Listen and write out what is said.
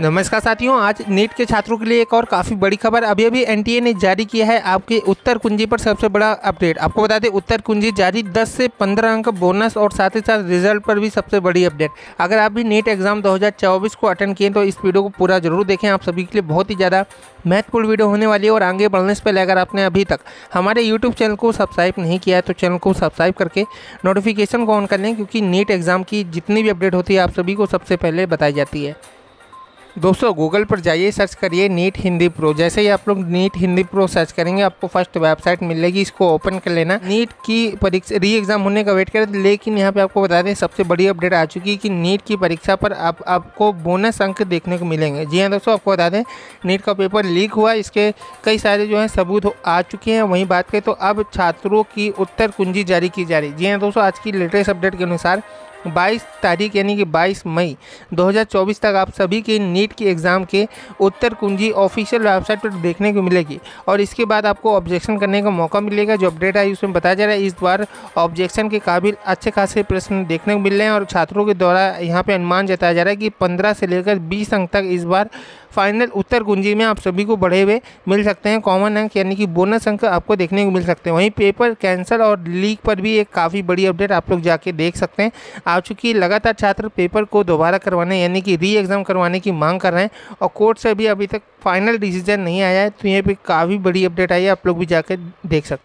नमस्कार साथियों, आज नीट के छात्रों के लिए एक और काफ़ी बड़ी खबर। अभी अभी एनटीए ने जारी किया है आपके उत्तर कुंजी पर सबसे बड़ा अपडेट। आपको बता दें, उत्तर कुंजी जारी 10 से 15 अंक बोनस और साथ ही साथ रिजल्ट पर भी सबसे बड़ी अपडेट। अगर आप भी नीट एग्जाम 2024 को अटेंड किए तो इस वीडियो को पूरा जरूर देखें। आप सभी के लिए बहुत ही ज़्यादा महत्वपूर्ण वीडियो होने वाली है। और आगे बढ़ने से पहले अगर आपने अभी तक हमारे यूट्यूब चैनल को सब्सक्राइब नहीं किया है तो चैनल को सब्सक्राइब करके नोटिफिकेशन को ऑन कर लें, क्योंकि नीट एग्ज़ाम की जितनी भी अपडेट होती है आप सभी को सबसे पहले बताई जाती है। दोस्तों, गूगल पर जाइए, सर्च करिए नीट हिंदी प्रो। जैसे ही आप लोग नीट हिंदी प्रो सर्च करेंगे आपको फर्स्ट वेबसाइट मिलेगी, इसको ओपन कर लेना। नीट की परीक्षा री एग्ज़ाम होने का वेट करें, लेकिन यहाँ पे आपको बता दें सबसे बड़ी अपडेट आ चुकी है कि नीट की परीक्षा पर आपको बोनस अंक देखने को मिलेंगे। जी हाँ दोस्तों, आपको बता दें नीट का पेपर लीक हुआ, इसके कई सारे जो है सबूत आ चुके हैं। वहीं बात करें तो अब छात्रों की उत्तर कुंजी जारी की जा रही है। जी हाँ दोस्तों, आज की लेटेस्ट अपडेट के अनुसार 22 तारीख यानी कि 22 मई 2024 तक आप सभी के नीट के एग्ज़ाम के उत्तर कुंजी ऑफिशियल वेबसाइट पर देखने को मिलेगी। और इसके बाद आपको ऑब्जेक्शन करने का मौका मिलेगा। जो अपडेट आई उसमें बताया जा रहा है इस बार ऑब्जेक्शन के काबिल अच्छे खासे प्रश्न देखने को मिल रहे हैं। और छात्रों के द्वारा यहाँ पे अनुमान जताया जा रहा है कि 15 से लेकर 20 अंक तक इस बार फाइनल उत्तर कुंजी में आप सभी को बढ़े हुए मिल सकते हैं। कॉमन अंक यानी कि बोनस अंक आपको देखने को मिल सकते हैं। वहीं पेपर कैंसल और लीक पर भी एक काफ़ी बड़ी अपडेट आप लोग जाके देख सकते हैं आ चुकी। लगातार छात्र पेपर को दोबारा करवाने यानी कि री एग्ज़ाम करवाने की मांग कर रहे हैं और कोर्ट से भी अभी तक फाइनल डिसीजन नहीं आया है। तो यहाँ पे काफ़ी बड़ी अपडेट आई है, आप लोग भी जाकर देख सकते हैं।